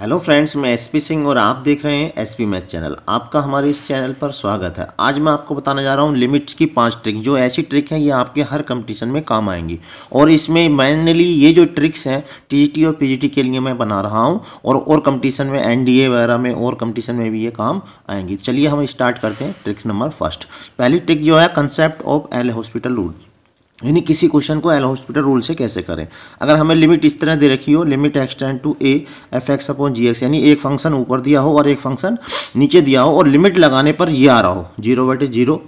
Hello friends, मैं SP Singh और आप देख रहे हैं एसपी मैथ चैनल। आपका हमारे इस चैनल पर स्वागत है। आज मैं आपको बताने जा रहा हूं लिमिट्स की 5 ट्रिक, जो ऐसी ट्रिक है ये आपके हर कंपटीशन में काम आएंगी। और इसमें मैनली ये जो ट्रिक्स हैं टीजीटी और पीजीटी के लिए मैं बना रहा हूं और कंपटीशन में एनडीए वगैरह में और कंपटीशन में भी ये काम आएंगी। चलिए हम स्टार्ट करते हैं ट्रिक्स नंबर फर्स्ट। पहली ट्रिक जो है concept of L hospital rule, यानी किसी क्वेश्चन को एल हॉस्पिटल रूल से कैसे करें। अगर हमें लिमिट इस तरह दे रखी हो, limit extend to a f x upon g x, यानी एक फंक्शन ऊपर दिया हो और एक फंक्शन नीचे दिया हो और लिमिट लगाने पर ये आ रहा हो 0/0,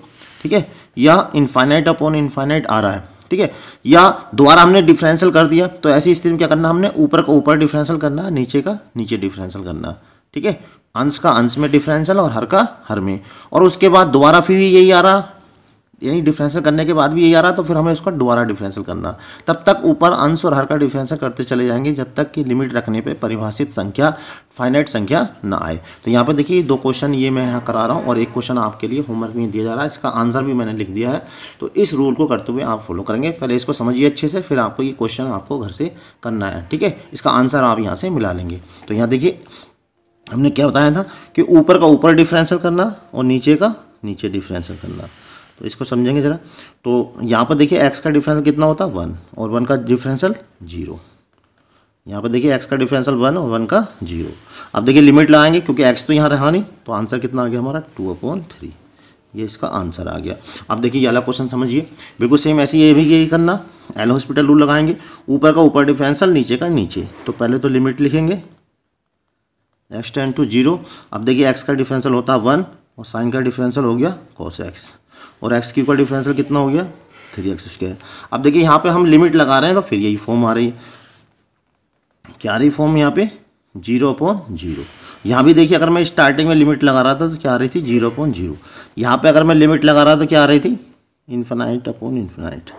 ठीक है, या इनफाइनाइट अपॉन इनफाइनाइट आ रहा है, ठीक है, या दोबारा हमने डिफरेंशियल कर दिया। तो ऐसी स्थिति में क्या करना, हमने ऊपर का ऊपर डिफरेंशियल करना, नीचे का नीचे डिफरेंशियल करना, ठीक है, अंश का अंश में डिफरेंशियल और हर का हर में। और उसके बाद दोबारा फिर यही आ रहा, यानी डिफरेंशियल करने के बाद भी यही आ रहा, तो फिर हमें उसका दोबारा डिफरेंशियल करना। तब तक ऊपर अंश और हर का डिफरेंशियल करते चले जाएंगे जब तक कि लिमिट रखने पे परिभाषित संख्या, फाइनाइट संख्या ना आए। तो यहाँ पे देखिए 2 क्वेश्चन ये मैं यहाँ करा रहा हूँ और एक क्वेश्चन आपके लिए होमवर्क में दिया जा रहा है, इसका आंसर भी मैंने लिख दिया है। तो इस रूल को करते हुए आप फॉलो करेंगे। पहले इसको समझिए अच्छे से, फिर आपको ये क्वेश्चन आपको घर से करना है, ठीक है। इसका आंसर आप यहाँ से मिला लेंगे। तो यहाँ देखिए हमने क्या बताया था कि ऊपर का ऊपर डिफरेंशियल करना और नीचे का नीचे डिफरेंशियल करना। तो इसको समझेंगे ज़रा। तो यहाँ पर देखिए x का डिफरेंशियल कितना होता है 1 और 1 का डिफरेंशियल 0। यहाँ पर देखिए x का डिफरेंशियल 1 और 1 का 0। अब देखिए लिमिट लगाएंगे क्योंकि x तो यहाँ रहा नहीं, तो आंसर कितना आ गया हमारा 2/3, ये इसका आंसर आ गया। अब देखिए ये वाला क्वेश्चन समझिए, बिल्कुल सेम ऐसे ये भी यही करना, एल हॉस्पिटल रूल लगाएंगे, ऊपर का ऊपर डिफरेंशियल, नीचे का नीचे। तो पहले तो लिमिट लिखेंगे x टेंड टू 0। अब देखिए x का डिफरेंशियल होता है 1 और साइन का डिफरेंशियल हो गया कॉस एक्स, और एक्स क्यूब का डिफरेंशियल कितना हो गया 3x²। अब देखिए यहाँ पे हम लिमिट लगा रहे हैं तो फिर यही फॉर्म आ रही है, क्या आ रही फॉर्म यहाँ पे 0/0। यहाँ भी देखिए अगर मैं स्टार्टिंग में लिमिट लगा रहा था तो क्या आ रही थी 0/0। यहाँ पे अगर मैं लिमिट लगा रहा था तो क्या आ रही थी इन्फिनाइट अपॉन इन्फिनाइट।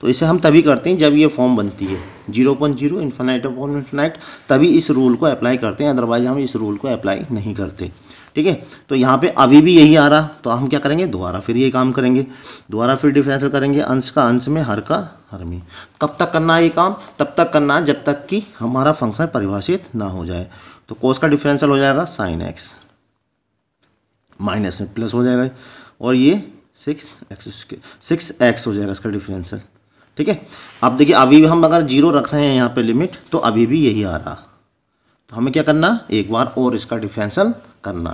तो इसे हम तभी करते हैं जब ये फॉर्म बनती है 0/0 इन्फिनाइट अपॉन इन्फिनाइट, तभी इस रूल को अप्लाई करते हैं, अदरवाइज हम इस रूल को अप्लाई नहीं करते, ठीक है। तो यहाँ पे अभी भी यही आ रहा, तो हम क्या करेंगे दोबारा फिर ये काम करेंगे, दोबारा फिर डिफरेंशियल करेंगे, अंश का अंश में, हर का हर में। कब तक करना है ये काम, तब तक करना है जब तक कि हमारा फंक्शन परिभाषित ना हो जाए। तो कोस का डिफरेंशियल हो जाएगा साइन एक्स, माइनस में प्लस हो जाएगा, और ये 6x हो जाएगा इसका डिफरेंशियल, ठीक है। अब देखिए अभी भी हम अगर 0 रख रहे हैं यहाँ पे लिमिट, तो अभी भी यही आ रहा, तो हमें क्या करना एक बार और इसका डिफरेंशियल करना।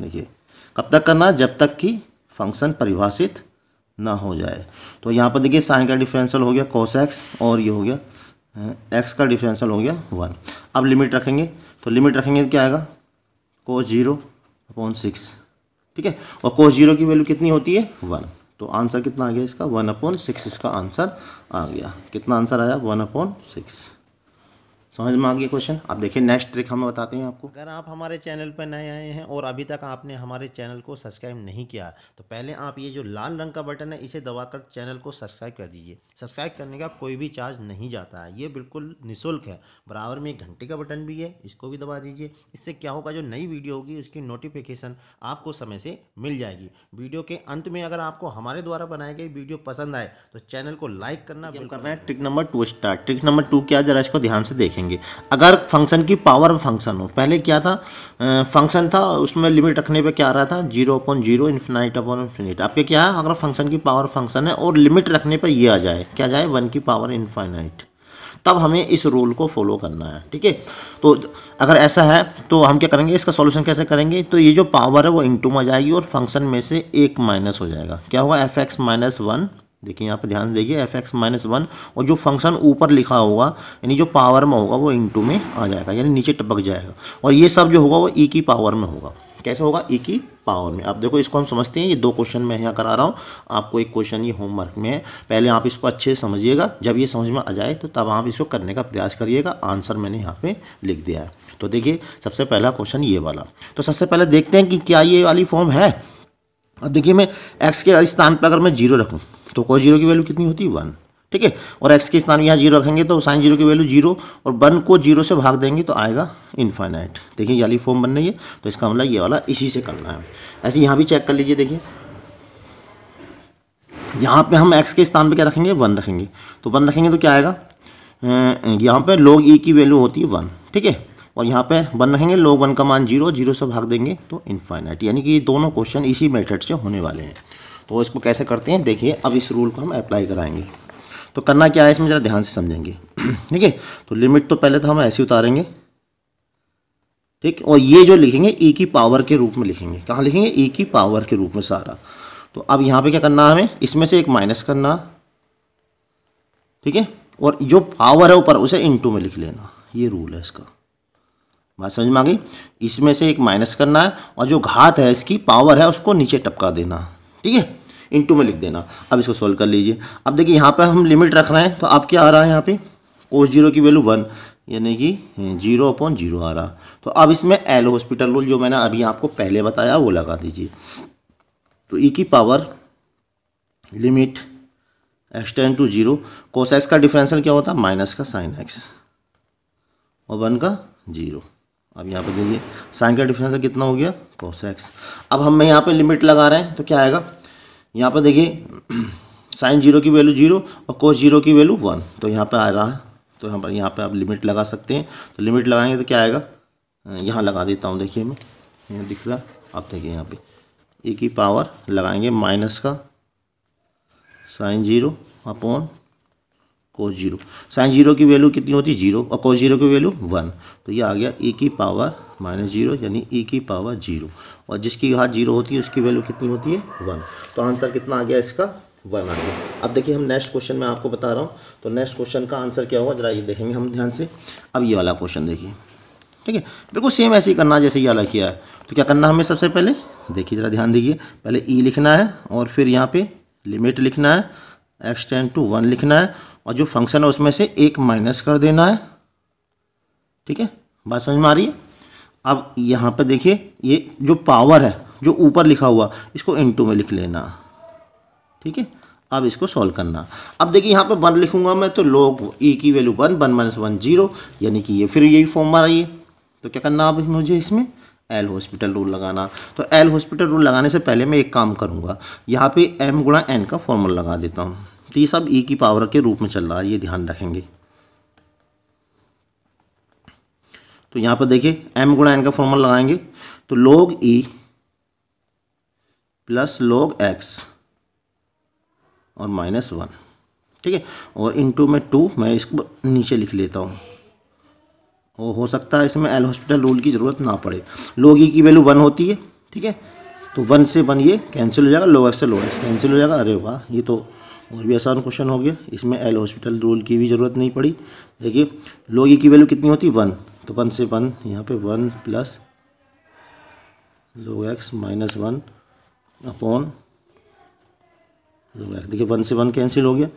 देखिए कब तक करना, जब तक कि फंक्शन परिभाषित ना हो जाए। तो यहाँ पर देखिए साइन का डिफरेंशियल हो गया कॉस एक्स और ये हो गया एक्स का डिफरेंशियल हो गया 1। अब लिमिट रखेंगे, तो लिमिट रखेंगे क्या आएगा cos 0/6, ठीक है, और cos 0 की वैल्यू कितनी होती है 1। तो आंसर कितना आ गया इसका 1/6, इसका आंसर आ गया। कितना आंसर आया 1/6। समझ में आ गया क्वेश्चन। अब देखिए नेक्स्ट ट्रिक हम बताते हैं आपको। अगर आप हमारे चैनल पर नए आए हैं और अभी तक आपने हमारे चैनल को सब्सक्राइब नहीं किया, तो पहले आप ये जो लाल रंग का बटन है इसे दबाकर चैनल को सब्सक्राइब कर दीजिए। सब्सक्राइब करने का कोई भी चार्ज नहीं जाता है, ये बिल्कुल निःशुल्क है। बराबर में एक घंटे का बटन भी है, इसको भी दबा दीजिए। इससे क्या होगा, जो नई वीडियो होगी उसकी नोटिफिकेशन आपको समय से मिल जाएगी। वीडियो के अंत में अगर आपको हमारे द्वारा बनाई गई वीडियो पसंद आए तो चैनल को लाइक करना बिल्कुल करना है। Trick number 2 start. Trick number 2 क्या, जरा इसको ध्यान से देखेंगे। अगर फंक्शन की पावर फंक्शन हो, पहले क्या था फंक्शन था, उसमें लिमिट रखने पे क्या आ रहा था 0/0 इनफिनाइट अपॉन इनफिनिट। आपके क्या है, अगर फंक्शन की पावर फंक्शन है और लिमिट रखने पर ये आ जाए, क्या जाए 1/∞, तब हमें इस रूल को फॉलो करना है, ठीक है। तो अगर ऐसा है तो हम क्या करेंगे, इसका सॉल्यूशन कैसे करेंगे, तो ये जो पावर है वो इंटू में जाएगी और फंक्शन में से एक माइनस हो जाएगा। क्या होगा fx-1, देखिए यहाँ पे ध्यान दीजिए fx-1, और जो फंक्शन ऊपर लिखा होगा यानी जो पावर में होगा वो इनटू में आ जाएगा, यानी नीचे टपक जाएगा। और ये सब जो होगा वो e की पावर में होगा। कैसे होगा e की पावर में, आप देखो इसको हम समझते हैं। ये 2 क्वेश्चन मैं यहाँ करा रहा हूँ आपको, एक क्वेश्चन ये होमवर्क में है, पहले आप इसको अच्छे से समझिएगा। जब ये समझ में आ जाए तो तब आप इसको करने का प्रयास करिएगा। आंसर मैंने यहाँ पे लिख दिया है। तो देखिए सबसे पहला क्वेश्चन ये वाला, तो सबसे पहले देखते हैं कि क्या ये वाली फॉर्म है। अब देखिए मैं x के स्थान पर अगर मैं 0 रखूँ तो cos 0 की वैल्यू कितनी होती है 1, ठीक है, और x के स्थान में यहाँ 0 रखेंगे तो sin 0 की वैल्यू 0, और 1 को 0 से भाग देंगे तो आएगा इनफाइनाइट। देखिए ये वाली फॉर्म बन रही है, तो इसका मतलब ये वाला इसी से करना है। ऐसे यहाँ भी चेक कर लीजिए, देखिए यहाँ पे हम x के स्थान पर क्या रखेंगे 1 रखेंगे, तो 1 रखेंगे तो क्या आएगा, यहाँ पर log e की वैल्यू होती है 1, ठीक है, और यहाँ पे वन रहेंगे, लोग वन का मान जीरो, जीरो से भाग देंगे तो इनफाइनाइट, यानी कि ये दोनों क्वेश्चन इसी मेथड से होने वाले हैं। तो इसको कैसे करते हैं देखिए, अब इस रूल को हम अप्लाई कराएंगे। तो करना क्या है इसमें ज़रा ध्यान से समझेंगे, ठीक है। तो लिमिट तो पहले तो हम ऐसे उतारेंगे, ठीक, और ये जो लिखेंगे ई की पावर के रूप में लिखेंगे। कहाँ लिखेंगे? ई की पावर के रूप में सारा। तो अब यहाँ पे क्या करना है हमें, इसमें से एक माइनस करना, ठीक है, और जो पावर है ऊपर उसे इनटू में लिख लेना, ये रूल है इसका। बात समझ में आ गई? इसमें से एक माइनस करना है और जो घात है इसकी पावर है उसको नीचे टपका देना, ठीक है, इनटू में लिख देना। अब इसको सॉल्व कर लीजिए। अब देखिए यहाँ पर हम लिमिट रख रहे हैं, तो अब क्या आ रहा है यहाँ पे, कोस जीरो की वैल्यू वन, यानी कि 0/0 आ रहा। तो अब इसमें एल हॉस्पिटल रूल जो मैंने अभी आपको पहले बताया वो लगा दीजिए। तो ई की power limit x → 0, cos x का डिफरेंशियल क्या होता है, माइनस का साइन एक्स और 1 का 0। अब यहाँ पे देखिए साइन का डिफरेंशियल कितना हो गया, कोस एक्स। अब हम यहाँ पे लिमिट लगा रहे हैं तो क्या आएगा, यहाँ पे देखिए साइन 0 की वैल्यू 0 और कोस 0 की वैल्यू 1, तो यहाँ पर आ रहा है। तो यहाँ पे आप लिमिट लगा सकते हैं। तो लिमिट लगाएंगे तो क्या आएगा, यहाँ लगा देता हूँ, देखिए मैं यहाँ दिख रहा, आप देखिए यहाँ पे ए की पावर लगाएंगे माइनस का साइन 0/कोस 0। साइन 0 की वैल्यू कितनी होती है 0 और कोस 0 की वैल्यू 1, तो ये आ गया e⁻⁻, यानी e⁻। और जिसकी घात 0 होती है उसकी वैल्यू कितनी होती है 1। तो आंसर कितना आ गया इसका, 1 आ गया। अब देखिए हम नेक्स्ट क्वेश्चन में आपको बता रहा हूँ, तो नेक्स्ट क्वेश्चन का आंसर क्या होगा जरा ये देखेंगे हम ध्यान से। अब ये वाला क्वेश्चन देखिए, ठीक है, बिल्कुल सेम ऐसे ही करना है जैसे ये वाला किया है। तो क्या करना है हमें, सबसे पहले देखिए जरा ध्यान दीजिए, पहले ई लिखना है और फिर यहाँ पे लिमिट लिखना है, x → 1 लिखना है, और जो फंक्शन है उसमें से एक माइनस कर देना है, ठीक है, बात समझ में आ रही है। अब यहाँ पर देखिए ये जो पावर है जो ऊपर लिखा हुआ इसको इनटू में लिख लेना, ठीक है। अब इसको सॉल्व करना। अब देखिए यहाँ पे 1 लिखूंगा मैं, तो लोग e की वैल्यू 1, 1 - 1 0, यानी कि ये फिर यही फॉर्म आ रही है। तो क्या करना अब मुझे इसमें एल हॉस्पिटल रूल लगाना। तो एल हॉस्पिटल रूल लगाने से पहले मैं एक काम करूँगा, यहाँ पे m × n का फॉर्मूला लगा देता हूँ। तो ये सब e की पावर के रूप में चल रहा है, ये ध्यान रखेंगे। तो यहाँ पर देखिए m × n का फॉर्मूला लगाएंगे, तो लोग e प्लस लोग x और -1, ठीक है, और इनटू में 2, मैं इसको नीचे लिख लेता हूँ। और हो सकता है इसमें एल हॉस्पिटल रूल की ज़रूरत ना पड़े। लोग ई की वैल्यू 1 होती है, ठीक है, तो 1 से 1 ये कैंसिल हो जाएगा, लोग एक्स से लोग एक्स कैंसिल हो जाएगा। अरे वाह, ये तो और भी आसान क्वेश्चन हो गया, इसमें एल हॉस्पिटल रूल की भी ज़रूरत नहीं पड़ी। देखिए लोग ई की वैल्यू कितनी होती है 1, तो 1 से 1 यहाँ पर 1 प्लस लोग एक्स -1/, देखिए 1 से 1 कैंसिल हो गया,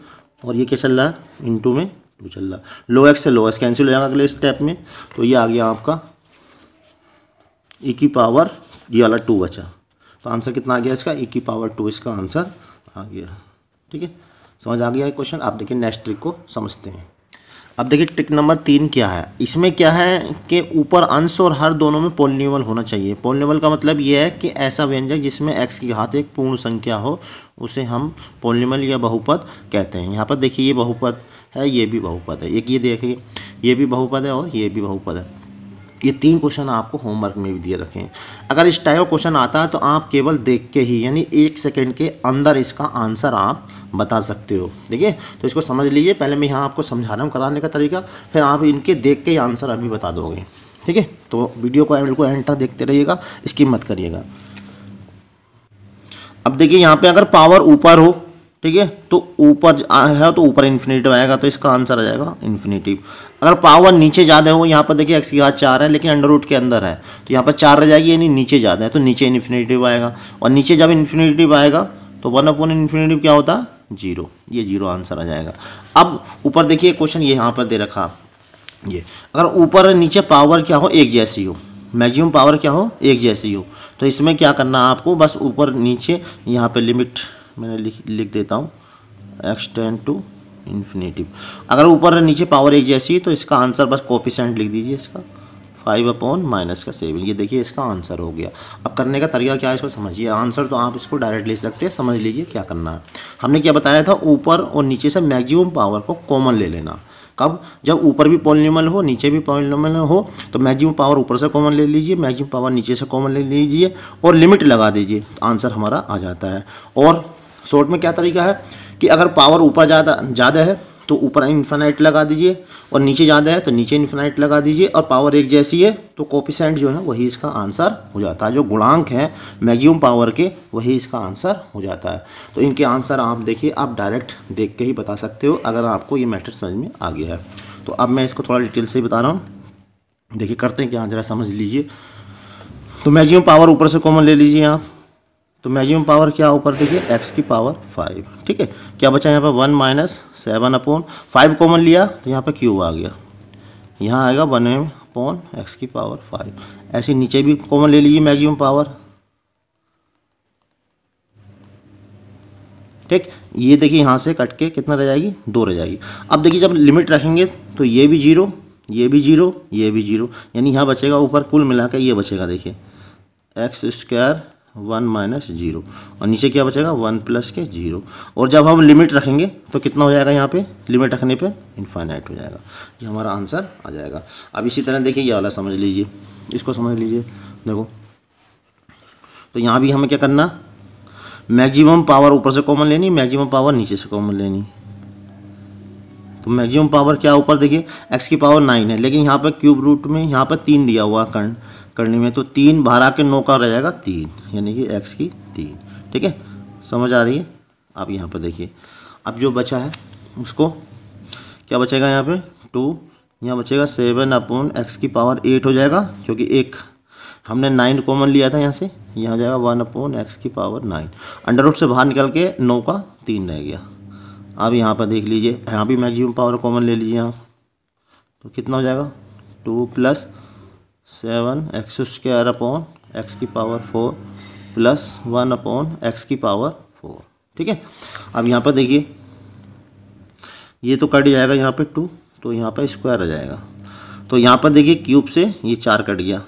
और ये क्या चल रहा है इनटू में 2 चल रहा है। लो एक्स से लो एक्स कैंसिल हो जाएगा अगले स्टेप में। तो ये आ गया आपका e⁻, ये वाला 2 बचा। तो आंसर कितना आ गया इसका, e⁻2 इसका आंसर आ गया, ठीक है, समझ आ गया ये क्वेश्चन। आप देखिए नेक्स्ट ट्रिक को समझते हैं। अब देखिए ट्रिक नंबर 3 क्या है, इसमें क्या है कि ऊपर अंश और हर दोनों में पॉलिनोमियल होना चाहिए। पॉलिनोमियल का मतलब ये है कि ऐसा व्यंजक जिसमें x की घात एक पूर्ण संख्या हो उसे हम पॉलिनोमियल या बहुपद कहते हैं। यहाँ पर देखिए ये बहुपद है, ये भी बहुपद है, एक ये देखिए ये भी बहुपद है और ये भी बहुपद है। ये 3 क्वेश्चन आपको होमवर्क में भी दिए रखें। अगर इस टाइप का क्वेश्चन आता है तो आप केवल देख के ही, यानी 1 सेकंड के अंदर इसका आंसर आप बता सकते हो, ठीक है। तो इसको समझ लीजिए, पहले मैं यहाँ आपको समझा रहा हूँ कराने का तरीका, फिर आप इनके देख के ही आंसर अभी बता दोगे, ठीक है। तो वीडियो को बिल्कुल एंड तक देखते रहिएगा, स्किप मत करिएगा। अब देखिए यहाँ पर अगर पावर ऊपर हो, ठीक है, तो ऊपर है तो ऊपर इन्फिनेटिव आएगा, तो इसका आंसर आ जाएगा इन्फिनेटिव। अगर पावर नीचे ज़्यादा हो, यहाँ पर देखिए x की घात 4 है लेकिन अंडर रूट के अंदर है, तो यहाँ पर 4 रह जाएगी, यानी नीचे ज़्यादा है, तो नीचे इन्फिनेटिव आएगा। और नीचे जब इन्फिनेटिव आएगा तो 1/∞ क्या होता है 0, ये 0 आंसर आ जाएगा। अब ऊपर देखिए क्वेश्चन ये यहाँ पर दे रखा, ये अगर ऊपर और नीचे पावर क्या हो एक जैसी हो, मैक्सिमम पावर क्या हो एक जैसी हो, तो इसमें क्या करना है आपको, बस ऊपर नीचे यहाँ पर लिमिट मैंने लिख देता हूँ x → इन्फिनेटिव। अगर ऊपर और नीचे पावर एक जैसी है तो इसका आंसर बस कोफिशिएंट लिख दीजिए, इसका 5/-7, ये देखिए इसका आंसर हो गया। अब करने का तरीका क्या है इसको समझिए, आंसर तो आप इसको डायरेक्ट ले सकते हैं, समझ लीजिए क्या करना है। हमने क्या बताया था, ऊपर और नीचे से मैक्सिमम पावर को कॉमन ले लेना, कब, जब ऊपर भी पॉलीनोमियल हो नीचे भी पॉलीनोमियल हो तो मैक्सिमम पावर ऊपर से कॉमन ले लीजिए, मैक्सिमम पावर नीचे से कॉमन ले लीजिए और लिमिट लगा दीजिए, तो आंसर हमारा आ जाता है। और शॉर्ट में क्या तरीका है कि अगर पावर ऊपर ज़्यादा है तो ऊपर इन्फिनाइट लगा दीजिए और नीचे ज़्यादा है तो नीचे इन्फिनाइट लगा दीजिए और पावर एक जैसी है तो कोफिशिएंट जो है वही इसका आंसर हो जाता है, जो गुणांक है मैक्सिमम पावर के वही इसका आंसर हो जाता है। तो इनके आंसर आप देखिए, आप डायरेक्ट देख के ही बता सकते हो अगर आपको ये मैथड समझ में आ गया है। तो अब मैं इसको थोड़ा डिटेल से ही बता रहा हूँ, देखिए करते हैं क्या, ज़रा समझ लीजिए। तो मैक्सिमम पावर ऊपर से कॉमन ले लीजिए आप, तो मैक्सिमम पावर क्या ऊपर देखिए x की पावर 5, ठीक है। क्या बचा यहाँ पर 1 - 7/5 कॉमन लिया तो यहाँ पर क्यूब आ गया, यहाँ आएगा 1/x की पावर 5। ऐसे नीचे भी कॉमन ले लीजिए मैक्सिमम पावर, ठीक। ये देखिए यहाँ से कट के कितना रह जाएगी, 2 रह जाएगी। अब देखिए जब लिमिट रखेंगे तो ये भी 0, ये भी 0, ये भी 0, यानी यहाँ बचेगा ऊपर कुल मिला के ये बचेगा देखिए x² 1 - 0 और नीचे क्या बचेगा 1 + 0। और जब हम लिमिट रखेंगे तो कितना हो जाएगा, यहाँ पे लिमिट रखने पे इनफाइनाइट हो जाएगा, ये हमारा आंसर आ जाएगा। अब इसी तरह देखिए ये वाला समझ लीजिए, इसको समझ लीजिए। देखो तो यहाँ भी हमें क्या करना, मैक्सिमम पावर ऊपर से कॉमन लेनी, मैक्सिमम पावर नीचे से कॉमन लेनी। तो मैक्सिमम पावर क्या ऊपर देखिए एक्स की पावर 9 है, लेकिन यहाँ पर क्यूब रूट में यहाँ पर 3 दिया हुआ कर्ण करने में, तो 3 × 12 के 9 का रह जाएगा 3, यानी कि x की 3, ठीक है। समझ आ रही है? आप यहाँ पर देखिए अब जो बचा है उसको क्या बचेगा, यहाँ पे 2, यहाँ बचेगा 7/x की पावर 8 हो जाएगा, क्योंकि एक हमने 9 कॉमन लिया था यहाँ से, यहाँ जाएगा 1/x की पावर 9। अंडर रूट से बाहर निकल के 9 का 3 रह गया। आप यहाँ पर देख लीजिए, यहाँ भी मैक्सिमम पावर कॉमन ले लीजिए आप, तो कितना हो जाएगा 2 + 7x² 1/x की पावर 4 + 1/x की पावर 4, ठीक है। अब यहाँ पर देखिए ये तो कट जाएगा यहाँ पे 2, तो यहाँ पर स्क्वायर रह जाएगा। तो यहाँ पर देखिए क्यूब से ये 4 कट गया,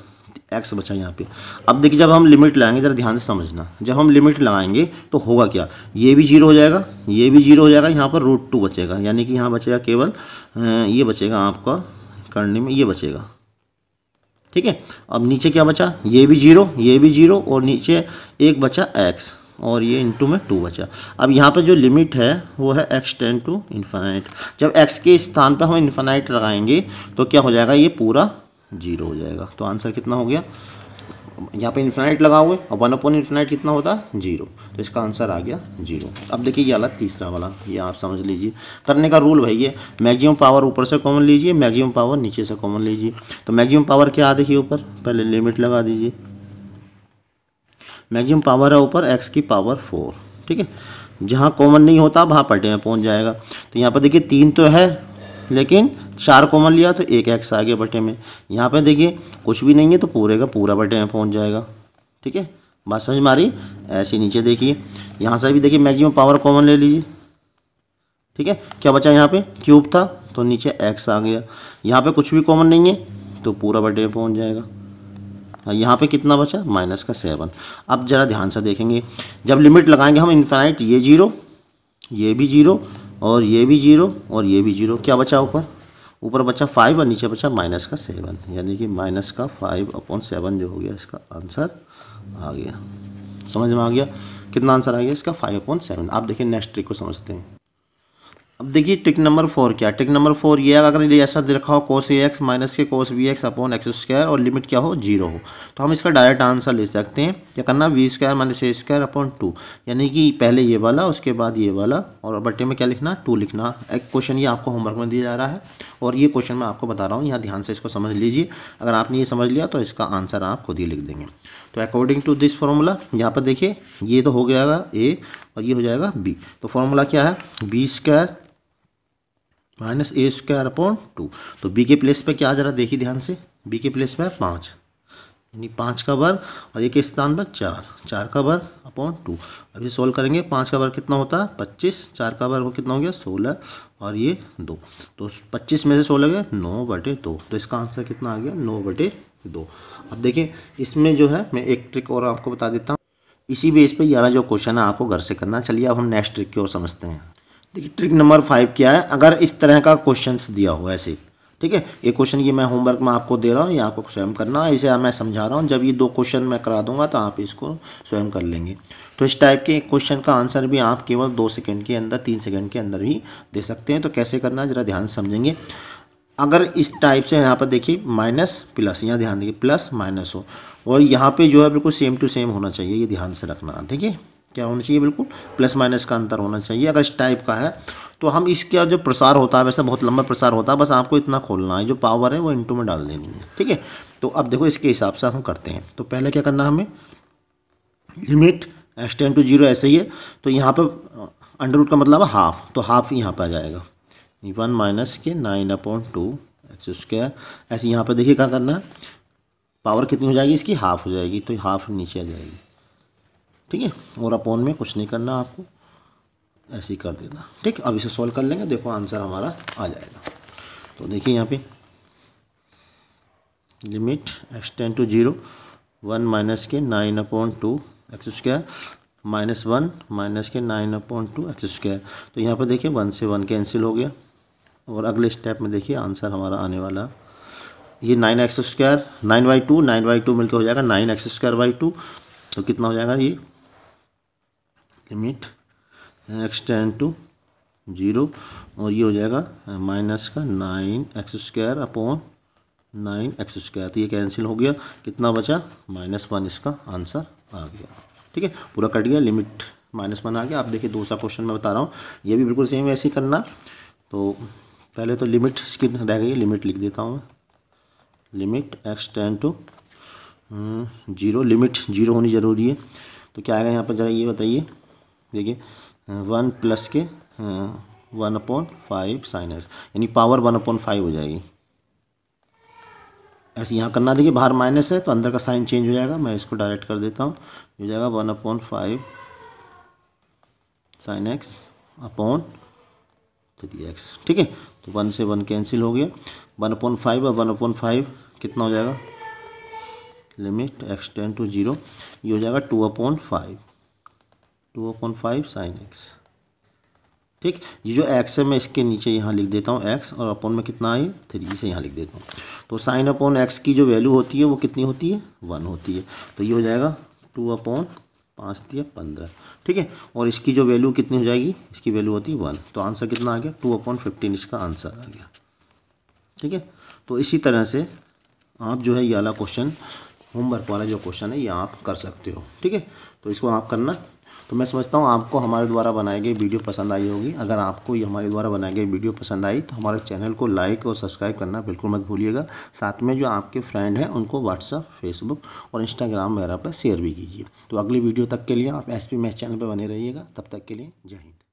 x बचा यहाँ पे। अब देखिए जब हम लिमिट लगाएंगे, ज़रा ध्यान से समझना, जब हम लिमिट लगाएंगे तो होगा क्या, ये भी 0 हो जाएगा, ये भी 0 हो जाएगा, यहाँ पर √2 बचेगा, यानी कि यहाँ बचेगा केवल ये बचेगा आपका करने में, ये बचेगा, ठीक है। अब नीचे क्या बचा, ये भी 0, ये भी 0 और नीचे 1 बचा x और ये इंटू में 2 बचा। अब यहाँ पर जो लिमिट है वो है x → इन्फिनाइट। जब x के स्थान पर हम इन्फिनाइट लगाएंगे तो क्या हो जाएगा, ये पूरा 0 हो जाएगा। तो आंसर कितना हो गया, यहाँ पे इन्फिनाइट लगा हुए और 1/इन्फिनाइट कितना होता है 0, तो इसका आंसर आ गया 0। अब देखिए ये वाला तीसरा वाला, ये आप समझ लीजिए। करने का रूल भाई ये, मैक्सिमम पावर ऊपर से कॉमन लीजिए, मैक्सिमम पावर नीचे से कॉमन लीजिए। तो मैक्सिमम पावर क्या आ देखिए ऊपर, पहले लिमिट लगा दीजिए, मैक्सिमम पावर है ऊपर एक्स की पावर 4, ठीक है। जहाँ कॉमन नहीं होता वहाँ पलटे में पहुँच जाएगा। तो यहाँ पर देखिए 3 तो है लेकिन 4 कॉमन लिया तो 1x आगे बटे में, यहाँ पे देखिए कुछ भी नहीं है तो पूरे का पूरा बटे में पहुँच जाएगा, ठीक है। बात समझ में आ रही? ऐसे नीचे देखिए यहाँ से भी देखिए मैक्सिमम पावर कॉमन ले लीजिए, ठीक है। क्या बचा यहाँ पे, क्यूब था तो नीचे x आ गया, यहाँ पे कुछ भी कॉमन नहीं है तो पूरा बटे में पहुँच जाएगा। यहाँ पे कितना बचा -7। अब ज़रा ध्यान से देखेंगे, जब लिमिट लगाएंगे हम इन्फिनाइट, ये 0, ये भी 0 और ये भी 0 और ये भी 0, क्या बचा ऊपर, ऊपर बचा 5 और नीचे बचा -7, यानी कि -5/7 जो हो गया इसका आंसर आ गया। समझ में आ गया कितना आंसर आ गया इसका, 5/7। आप देखिए नेक्स्ट ट्रिक को समझते हैं। अब देखिए ट्रिक नंबर 4 क्या, ट्रिक नंबर 4 ये अगर ऐसा दे रखा हो cos ax - cos bx/x² और लिमिट क्या हो 0 हो, तो हम इसका डायरेक्ट आंसर ले सकते हैं। क्या करना, v² - a²/2, यानी कि पहले ये वाला उसके बाद ये वाला और बटे में क्या लिखना 2 लिखना। एक क्वेश्चन ये आपको होमवर्क में दिया जा रहा है और ये क्वेश्चन मैं आपको बता रहा हूँ, यहाँ ध्यान से इसको समझ लीजिए। अगर आपने ये समझ लिया तो इसका आंसर आप खुद ही लिख देंगे। तो अकॉर्डिंग टू दिस फार्मूला, यहाँ पर देखिए ये तो हो गया a और ये हो जाएगा b, तो फार्मूला क्या है b² - a²/2। तो b के प्लेस पे क्या, जरा देखिए ध्यान से, b के प्लेस पे 5, यानी 5 का वर्ग और ये के स्थान पर 4 4 का वर्ग/2। अब ये सॉल्व करेंगे, 5 का वर्ग कितना होता है 25, 4 का वर्ग कितना हो गया 16 और ये 2, तो 25 में से 16 गए 9/2, तो इसका आंसर कितना आ गया 9/2। अब देखिए इसमें जो है मैं एक ट्रिक और आपको बता देता हूँ, इसी बेस पे 11 जो क्वेश्चन है आपको घर से करना। चलिए अब हम नेक्स्ट ट्रिक की ओर समझते हैं। देखिए ट्रिक नंबर 5 क्या है, अगर इस तरह का क्वेश्चंस दिया हो ऐसे, ठीक है। ये क्वेश्चन ये मैं होमवर्क में आपको दे रहा हूँ, ये आपको स्वयं करना है, इसे मैं समझा रहा हूँ। जब ये दो क्वेश्चन मैं करा दूंगा तो आप इसको स्वयं कर लेंगे। तो इस टाइप के क्वेश्चन का आंसर भी आप केवल 2 सेकेंड के अंदर, 3 सेकेंड के अंदर भी दे सकते हैं। तो कैसे करना है ज़रा ध्यान से समझेंगे। अगर इस टाइप से यहाँ पर देखिए माइनस प्लस, यहाँ ध्यान देखिए प्लस माइनस हो, और यहाँ पे जो है बिल्कुल सेम टू सेम होना चाहिए, ये ध्यान से रखना, ठीक है। क्या होना चाहिए, बिल्कुल प्लस माइनस का अंतर होना चाहिए। अगर इस टाइप का है तो हम इसका जो प्रसार होता है, वैसे बहुत लंबा प्रसार होता है, बस आपको इतना खोलना है, जो पावर है वो इनटू में डाल देनी है, ठीक है। तो अब देखो इसके हिसाब से हम करते हैं। तो पहले क्या करना है हमें, लिमिट x → 0 ऐसे ही है, तो यहाँ पर अंडर रूट का मतलब हाफ, तो हाफ यहाँ पर आ जाएगा 1 - के 9/2 x²। ऐसे यहाँ पर देखिए क्या करना है, पावर कितनी हो जाएगी इसकी, हाफ हो जाएगी, तो हाफ नीचे आ जाएगी, ठीक है। और अपॉन में कुछ नहीं करना आपको, ऐसे ही कर देना, ठीक। अब इसे सॉल्व कर लेंगे, देखो आंसर हमारा आ जाएगा। तो देखिए यहाँ पे लिमिट x → 0 1 - के 9/2 x² -1 - के 9/2 x²। तो यहाँ पर देखिए 1 से 1 कैंसिल हो गया, और अगले स्टेप में देखिए आंसर हमारा आने वाला ये 9x² 9/2, 9/2 मिलकर हो जाएगा 9x²/2। तो कितना हो जाएगा ये, लिमिट x → 0, और ये हो जाएगा माइनस का 9x² अपॉन 9x²। तो ये कैंसिल हो गया, कितना बचा -1, इसका आंसर आ गया, ठीक है। पूरा कट गया, लिमिट -1 आ गया। आप देखिए दूसरा क्वेश्चन मैं बता रहा हूँ, ये भी बिल्कुल सेम ऐसे ही करना। तो पहले तो लिमिट स्किन रह गई, लिमिट लिख देता हूँ मैं, लिमिट x → 0, लिमिट 0 होनी ज़रूरी है। तो क्या आएगा यहाँ पर जरा ये बताइए, देखिए 1 + के 1/5 sin x, यानी पावर 1/5 हो जाएगी। ऐसे यहाँ करना, देखिए बाहर माइनस है तो अंदर का साइन चेंज हो जाएगा, मैं इसको डायरेक्ट कर देता हूँ, हो जाएगा 1/5 sin x अपॉन 3x, ठीक है। तो 1 से 1 कैंसिल हो गया, 1/5 और 1/5 कितना हो जाएगा, लिमिट x → 0, ये हो जाएगा 2/5 sin x, ठीक। ये जो x है मैं इसके नीचे यहाँ लिख देता हूँ x, और अपॉन में कितना है 3, से यहाँ लिख देता हूँ। तो sin/x की जो वैल्यू होती है वो कितनी होती है, 1 होती है। तो ये हो जाएगा 2/5 = 15, ठीक है। और इसकी जो वैल्यू कितनी हो जाएगी, इसकी वैल्यू होती है 1। तो आंसर कितना आ गया, 2/15 इसका आंसर आ गया, ठीक है। तो इसी तरह से आप जो है ये वाला क्वेश्चन, होमवर्क वाला जो क्वेश्चन है, ये आप कर सकते हो, ठीक है। तो इसको आप करना। तो मैं समझता हूँ आपको हमारे द्वारा बनाई गई वीडियो पसंद आई होगी। अगर आपको ये हमारे द्वारा बनाई गई वीडियो पसंद आई तो हमारे चैनल को लाइक और सब्सक्राइब करना बिल्कुल मत भूलिएगा। साथ में जो आपके फ्रेंड हैं उनको व्हाट्सअप, फेसबुक और इंस्टाग्राम वगैरह पर शेयर भी कीजिए। तो अगली वीडियो तक के लिए आप SP मैथ्स चैनल पर बने रहिएगा। तब तक के लिए जय हिंद।